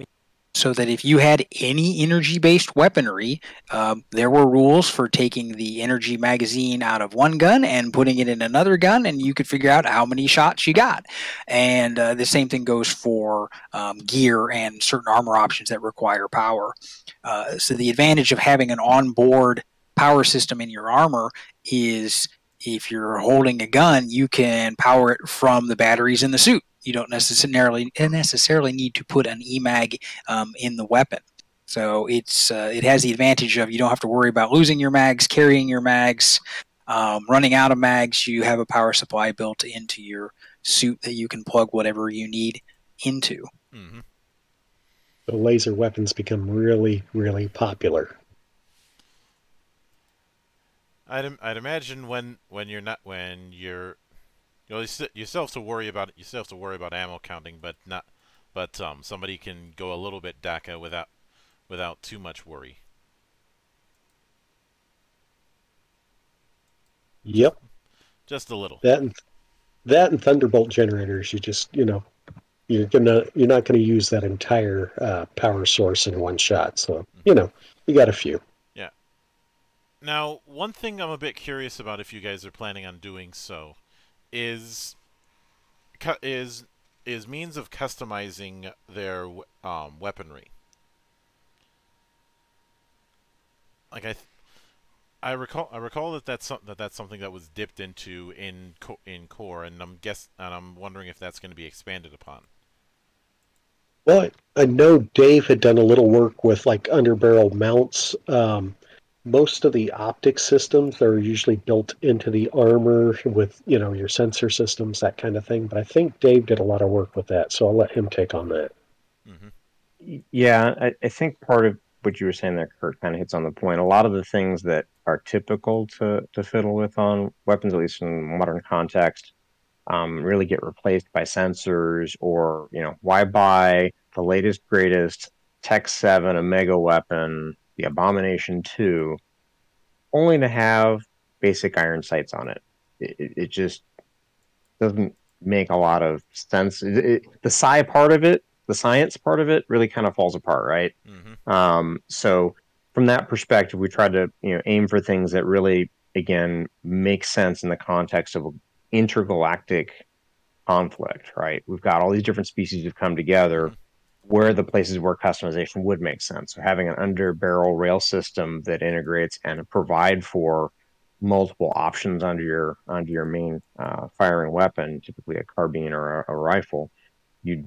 so that if you had any energy-based weaponry, um, there were rules for taking the energy magazine out of one gun and putting it in another gun, and you could figure out how many shots you got. And uh, the same thing goes for um, gear and certain armor options that require power. Uh, so the advantage of having an onboard power system in your armor is if you're holding a gun, you can power it from the batteries in the suit. You don't necessarily necessarily need to put an E MAG um, in the weapon. So it's uh, it has the advantage of you don't have to worry about losing your mags, carrying your mags, um, running out of mags. You have a power supply built into your suit that you can plug whatever you need into. Mm-hmm. The laser weapons become really, really popular. I'd I'd imagine when when you're not when you're You know, you still have to worry about you still have to worry about ammo counting, but not, but um, somebody can go a little bit D A C A without, without too much worry. Yep, just a little. That and that and Thunderbolt generators. You just you know, you're gonna you're not gonna use that entire uh, power source in one shot. So mm-hmm. you know, you got a few. Yeah. Now, one thing I'm a bit curious about, if you guys are planning on doing so, is is is means of customizing their um, weaponry. Like I, th I recall I recall that that's some, that that's something that was dipped into in co in core, and I'm guess and I'm wondering if that's going to be expanded upon. Well, I know Dave had done a little work with like underbarrel mounts. Um, Most of the optic systems are usually built into the armor with, you know, your sensor systems, that kind of thing. But I think Dave did a lot of work with that, so I'll let him take on that. Mm-hmm. Yeah, I, I think part of what you were saying there, Kurt, kind of hits on the point. A lot of the things that are typical to, to fiddle with on weapons, at least in modern context, um, really get replaced by sensors or, you know, why buy the latest, greatest Tech seven, a mega weapon, the Abomination two, only to have basic iron sights on it. It, it, it just doesn't make a lot of sense. It, it, the sci part of it, the science part of it, really kind of falls apart, right? Mm-hmm. Um, so from that perspective, we try to you know aim for things that really, again, make sense in the context of intergalactic conflict, right? We've got all these different species who've come together. Mm-hmm. Where the places where customization would make sense. So having an underbarrel rail system that integrates and provide for multiple options under your under your main uh, firing weapon, typically a carbine or a, a rifle, you'd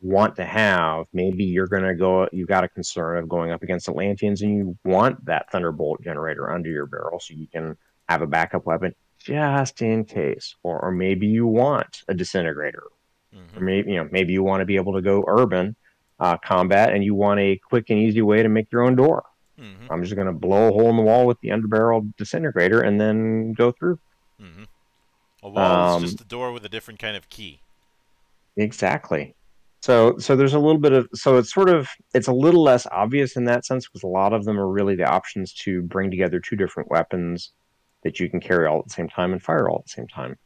want to have. Maybe you're going to go. You've got a concern of going up against Atlanteans, and you want that Thunderbolt generator under your barrel so you can have a backup weapon just in case. Or, or maybe you want a disintegrator. Mm-hmm. Or maybe you know maybe you want to be able to go urban. Uh, combat, and you want a quick and easy way to make your own door. Mm-hmm. I'm just going to blow a hole in the wall with the underbarrel disintegrator and then go through. Mm-hmm. A wall um, is just a door with a different kind of key. Exactly. So, so there's a little bit of, so it's sort of, it's a little less obvious in that sense, because a lot of them are really the options to bring together two different weapons that you can carry all at the same time and fire all at the same time.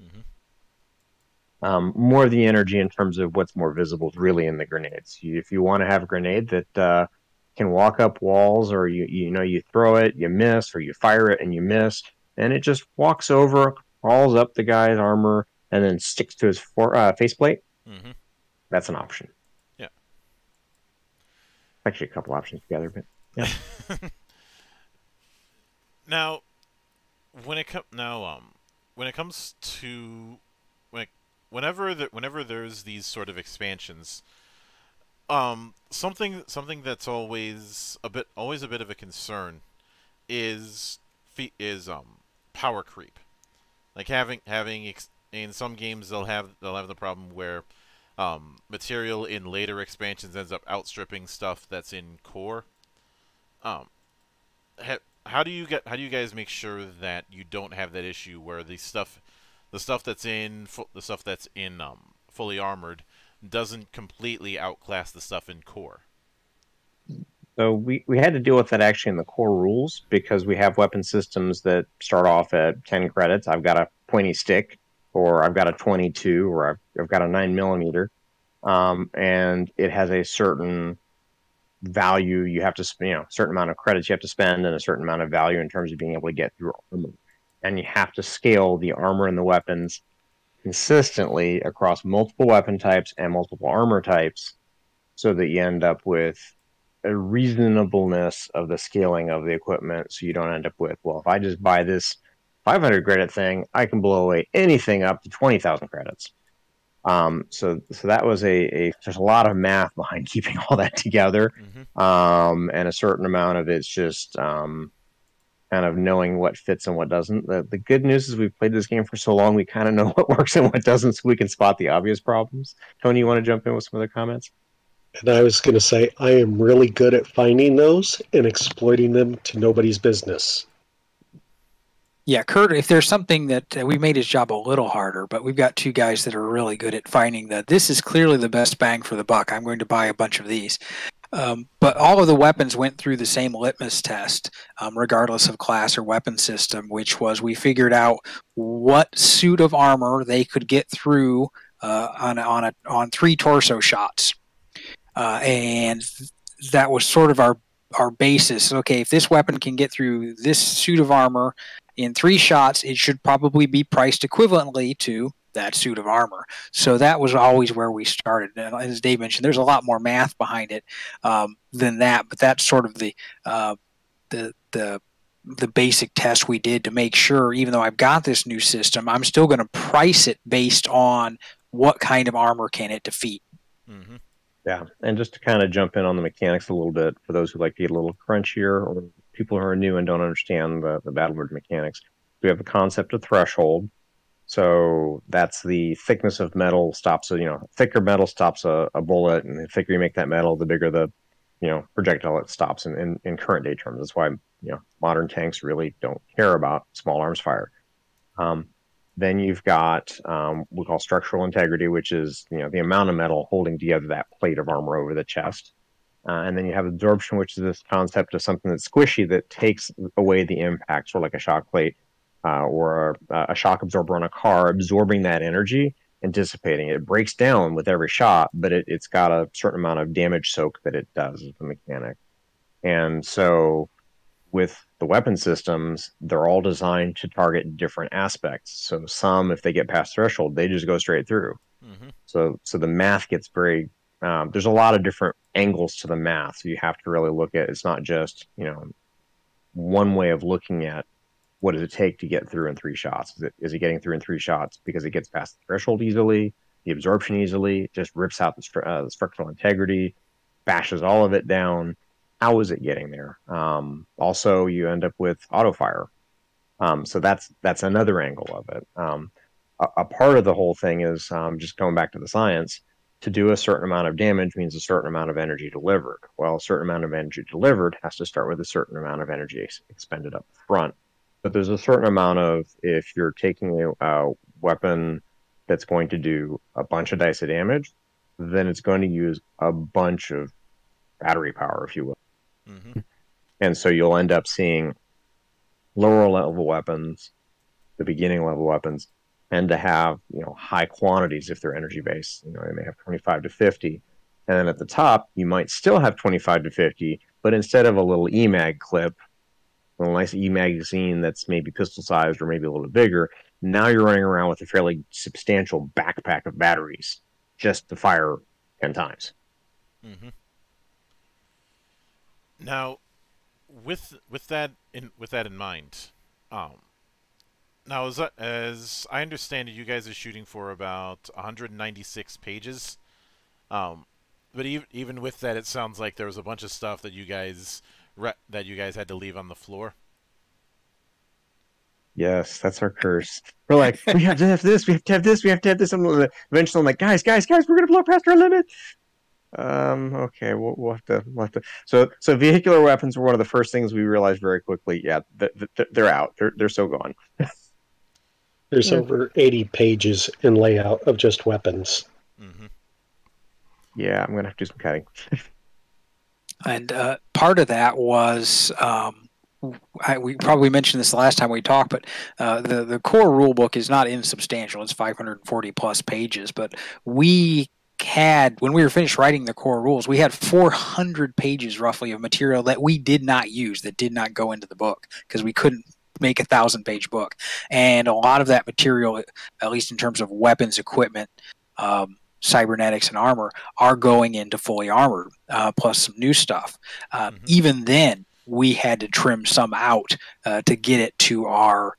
Mm-hmm. Um, more of the energy in terms of what's more visible is really in the grenades. You, if you want to have a grenade that uh, can walk up walls, or you, you know, you throw it, you miss, or you fire it and you miss, and it just walks over, crawls up the guy's armor, and then sticks to his for, uh, faceplate. Mm-hmm. That's an option. Yeah. Actually, a couple options together, but yeah. Now, when it comes now, um, when it comes to when it, whenever the, whenever there's these sort of expansions, um, something something that's always a bit always a bit of a concern is is um power creep. Like having having ex in some games they'll have they'll have the problem where Um, material in later expansions ends up outstripping stuff that's in core. Um, ha how do you get? How do you guys make sure that you don't have that issue where the stuff, the stuff that's in the stuff that's in um, Fully Armored, doesn't completely outclass the stuff in core? So we we had to deal with that actually in the core rules, because we have weapon systems that start off at ten credits. I've got a pointy stick, or I've got a twenty-two, or I've, I've got a nine millimeter, um, and it has a certain value you have to, you know, a certain amount of credits you have to spend and a certain amount of value in terms of being able to get through armor. And you have to scale the armor and the weapons consistently across multiple weapon types and multiple armor types so that you end up with a reasonableness of the scaling of the equipment, so you don't end up with, well, if I just buy this five hundred credit thing, I can blow away anything up to twenty thousand credits. Um, so, so that was a, a there's a lot of math behind keeping all that together, mm-hmm. um, and a certain amount of it's just um, kind of knowing what fits and what doesn't. The, the good news is we've played this game for so long, we kind of know what works and what doesn't, so we can spot the obvious problems. Tony, you want to jump in with some other comments? And I was going to say, I am really good at finding those and exploiting them to nobody's business. Yeah, Kurt, if there's something that uh, we made his job a little harder, but we've got two guys that are really good at finding that this is clearly the best bang for the buck. I'm going to buy a bunch of these. Um, but all of the weapons went through the same litmus test, um, regardless of class or weapon system, which was we figured out what suit of armor they could get through uh, on, on, a, on three torso shots. Uh, and that was sort of our, our basis. Okay, if this weapon can get through this suit of armor in three shots, it should probably be priced equivalently to that suit of armor. So that was always where we started. And as Dave mentioned, there's a lot more math behind it um, than that, but that's sort of the, uh, the the the basic test we did to make sure, even though I've got this new system, I'm still going to price it based on what kind of armor can it defeat. Mm-hmm. Yeah, and just to kind of jump in on the mechanics a little bit, for those who like to get a little crunchier, or people who are new and don't understand the, the Battlelord mechanics, we have a concept of threshold. So that's the thickness of metal stops, you know, thicker metal stops a, a bullet, and the thicker you make that metal, the bigger the, you know, projectile it stops in, in, in current day terms. That's why, you know, modern tanks really don't care about small arms fire. Um, then you've got um, what we call structural integrity, which is, you know, the amount of metal holding together that plate of armor over the chest. Uh, and then you have absorption, which is this concept of something that's squishy that takes away the impact, sort of like a shock plate uh, or a, a shock absorber on a car, absorbing that energy and dissipating it. It breaks down with every shot, but it, it's got a certain amount of damage soak that it does as the mechanic. And so with the weapon systems, they're all designed to target different aspects. So some, if they get past threshold, they just go straight through. Mm-hmm. So, so the math gets very... Um, there's a lot of different angles to the math, so you have to really look at. It's not just, you know, one way of looking at what does it take to get through in three shots. Is it, is it getting through in three shots because it gets past the threshold easily, the absorption easily, it just rips out the, uh, the structural integrity, bashes all of it down. How is it getting there? Um, also, you end up with auto fire, um, so that's that's another angle of it. Um, a, a part of the whole thing is um, just going back to the science. To do a certain amount of damage means a certain amount of energy delivered. Well, a certain amount of energy delivered has to start with a certain amount of energy ex expended up front. But there's a certain amount of, if you're taking a, a weapon that's going to do a bunch of dice of damage, then it's going to use a bunch of battery power, if you will. Mm-hmm. And so you'll end up seeing lower level weapons, the beginning level weapons, tend to have, you know, high quantities if they're energy based. You know, they may have twenty-five to fifty. And then at the top, you might still have twenty-five to fifty, but instead of a little E mag clip, a nice E magazine that's maybe pistol sized or maybe a little bigger, now you're running around with a fairly substantial backpack of batteries just to fire ten times. Mm-hmm. Now, with with that in with that in mind, um, now as as I understand it, you guys are shooting for about one hundred ninety-six pages. Um, but even even with that, it sounds like there was a bunch of stuff that you guys re that you guys had to leave on the floor. Yes, that's our curse. We're like, we have to have this, we have to have this, we have to have this. And eventually, I'm like, guys, guys, guys, we're gonna blow past our limit. Um. Okay, we'll, we'll have to. We'll have to. So, so vehicular weapons were one of the first things we realized very quickly. Yeah, th th they're out. They're they're so gone. There's yeah. over eighty pages in layout of just weapons. Mm-hmm. Yeah, I'm gonna have to do some cutting. And uh, part of that was. Um... I, we probably mentioned this last time we talked, but uh, the the core rule book is not insubstantial. It's five hundred forty plus pages, but we had, when we were finished writing the core rules, we had four hundred pages roughly of material that we did not use, that did not go into the book, because we couldn't make a thousand page book. And a lot of that material, at least in terms of weapons, equipment, um, cybernetics, and armor, are going into Fully Armored, uh, plus some new stuff. Um, mm-hmm. Even then, we had to trim some out uh, to get it to our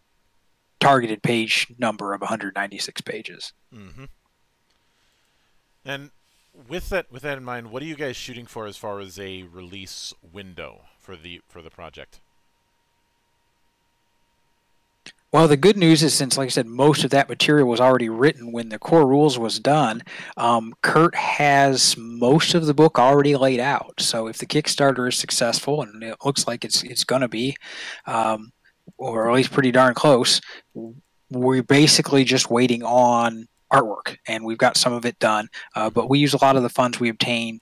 targeted page number of one hundred ninety-six pages. Mm-hmm. And with that, with that in mind, what are you guys shooting for as far as a release window for the for the project? Well, the good news is, since, like I said, most of that material was already written when the core rules was done, um, Kurt has most of the book already laid out. So if the Kickstarter is successful, and it looks like it's it's going to be, um, or at least pretty darn close, we're basically just waiting on artwork, and we've got some of it done. Uh, but we use a lot of the funds we obtain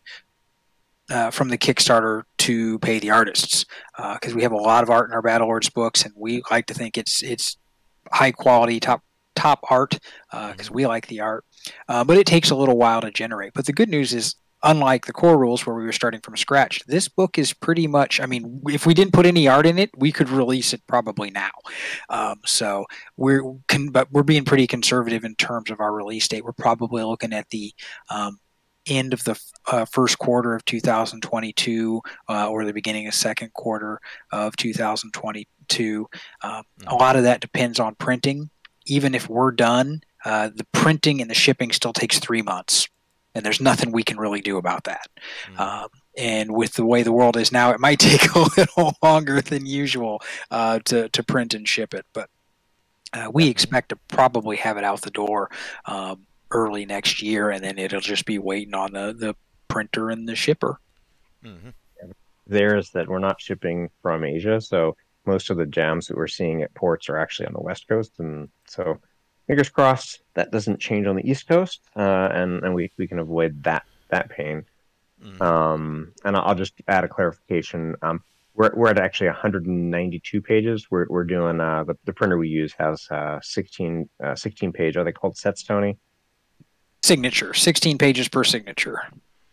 Uh, from the Kickstarter to pay the artists, because uh, we have a lot of art in our Battlelords books, and we like to think it's it's high quality, top top art, because uh, we like the art. Uh, but it takes a little while to generate. But the good news is, unlike the core rules where we were starting from scratch, this book is pretty much, I mean, if we didn't put any art in it, we could release it probably now. Um, so we're con but we're being pretty conservative in terms of our release date. We're probably looking at the um, end of the uh, first quarter of two thousand twenty-two, uh, or the beginning of second quarter of two thousand twenty-two. Um, mm-hmm. A lot of that depends on printing. Even if we're done, uh, the printing and the shipping still takes three months, and there's nothing we can really do about that. Mm-hmm. Um, and with the way the world is now, it might take a little longer than usual uh, to, to print and ship it, but uh, we expect to probably have it out the door um, early next year, and then it'll just be waiting on the, the printer and the shipper. Mm-hmm. There's that we're not shipping from Asia, so most of the jams that we're seeing at ports are actually on the West Coast, and so fingers crossed that doesn't change on the East Coast, uh, and, and we, we can avoid that that pain. Mm-hmm. Um, and I'll just add a clarification. Um, we're, we're at actually one hundred ninety-two pages. We're, we're doing, uh, the, the printer we use has uh, sixteen page, are they called sets, Tony? Signature, sixteen pages per signature.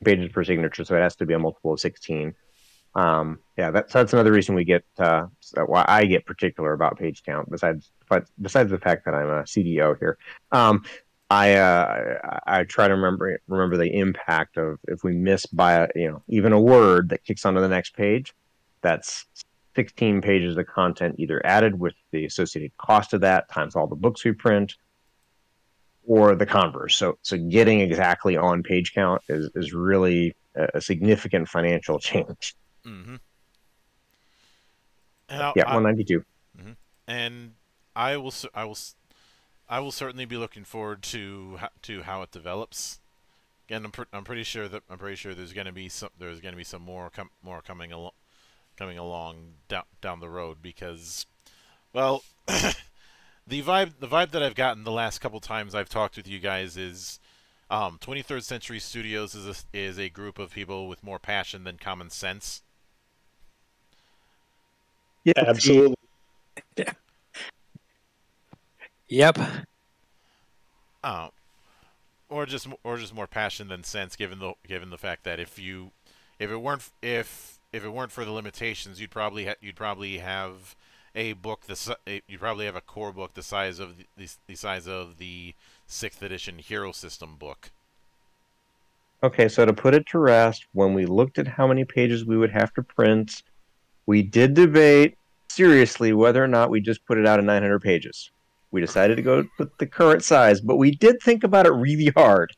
Pages per signature, so it has to be a multiple of sixteen. Um, yeah, that's, that's another reason we get, uh, why I get particular about page count, besides besides the fact that I'm a C D O here. Um, I, uh, I I try to remember remember the impact of, if we miss by, a, you know, even a word that kicks onto the next page, that's sixteen pages of content either added with the associated cost of that times all the books we print, or the converse. So, so getting exactly on page count is, is really a, a significant financial change. Mm-hmm. And I'll, yeah, one ninety-two. Mm-hmm. And I will, I will, I will certainly be looking forward to to how it develops. Again, I'm pre I'm pretty sure that I'm pretty sure there's going to be some there's going to be some more com more coming along coming along down down the road, because, well. The vibe, the vibe that I've gotten the last couple times I've talked with you guys is Um, twenty-third Century Studios is a, is a group of people with more passion than common sense. Yeah, absolutely. Yeah. Yep. Oh, or just or just more passion than sense, given the given the fact that if you if it weren't if if it weren't for the limitations, you'd probably ha you'd probably have a book the you'd probably have a core book the size of the, the size of the sixth edition Hero System book. Okay, so to put it to rest, when we looked at how many pages we would have to print, we did debate seriously whether or not we just put it out in nine hundred pages. We decided to go with the current size, but we did think about it really hard.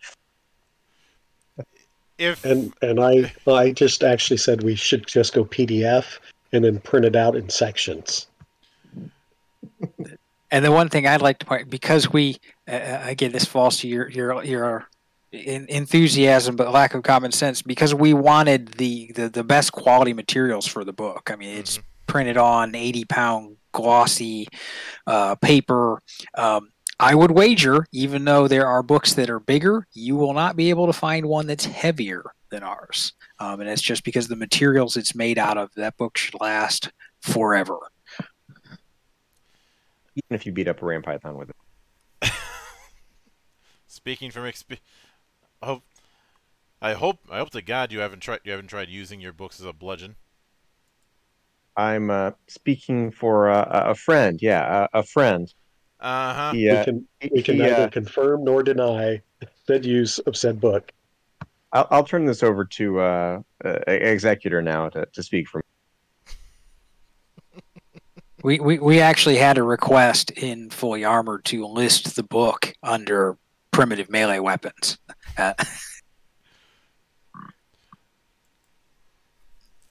If and and I I just actually said we should just go P D F and then print it out in sections. And the one thing I'd like to point, because we uh, again, this falls to your your your enthusiasm but lack of common sense, because we wanted the the, the best quality materials for the book. I mean, mm-hmm. it's printed on eighty pound glossy uh, paper. Um, I would wager, even though there are books that are bigger, you will not be able to find one that's heavier than ours. Um, and it's just because the materials it's made out of, that book should last forever. Even if you beat up a Ram Python with it. Speaking from experience, I hope, I hope, I hope to God you haven't tried, you haven't tried using your books as a bludgeon. I'm uh, speaking for uh, a friend. Yeah, a, a friend. Uh-huh. He, uh, we can, we can he, neither uh, confirm nor deny the use of said book. I'll, I'll turn this over to uh, uh, Executor now to, to speak for me. we, we, we actually had a request in Fully Armored to list the book under primitive melee weapons. Uh,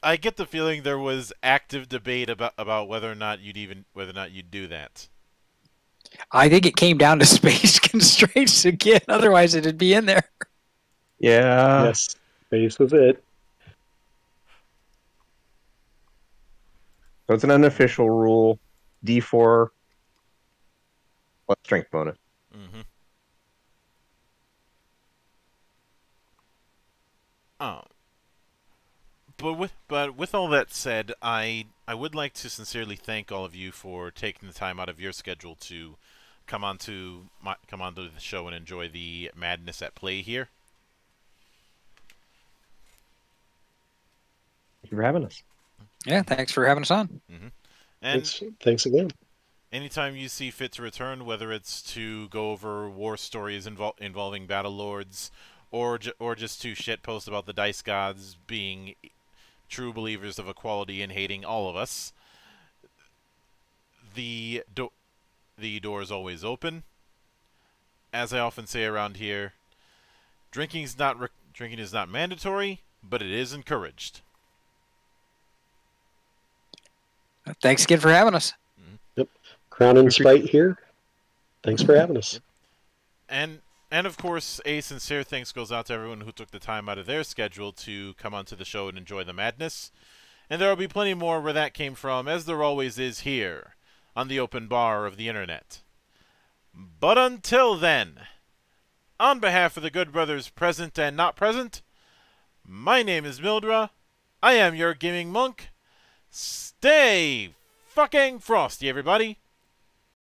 I get the feeling there was active debate about about whether or not you'd even whether or not you'd do that. I think it came down to space constraints again. Otherwise, it'd be in there. Yeah. Yes. Space was it. So it's an unofficial rule. D four plus strength bonus. Mm-hmm. Oh. But with but with all that said, I I would like to sincerely thank all of you for taking the time out of your schedule to come onto my come onto the show and enjoy the madness at play here. Thank you for having us. Yeah, thanks for having us on. Mm-hmm. And thanks, thanks again. Anytime you see fit to return, whether it's to go over war stories invol involving Battlelords, or ju or just to shitpost about the Dice Gods being true believers of equality and hating all of us, the do the door is always open. As I often say around here, drinking is not re drinking is not mandatory, but it is encouraged. Thanks again for having us. Mm-hmm. Yep, Crown and Spite here. Thanks for having us. Yep. And and of course, a sincere thanks goes out to everyone who took the time out of their schedule to come onto the show and enjoy the madness. And there will be plenty more where that came from, as there always is here, on the open bar of the internet. But until then, on behalf of the good brothers present and not present, my name is Mildra. I am your gaming monk. Stay fucking frosty, everybody.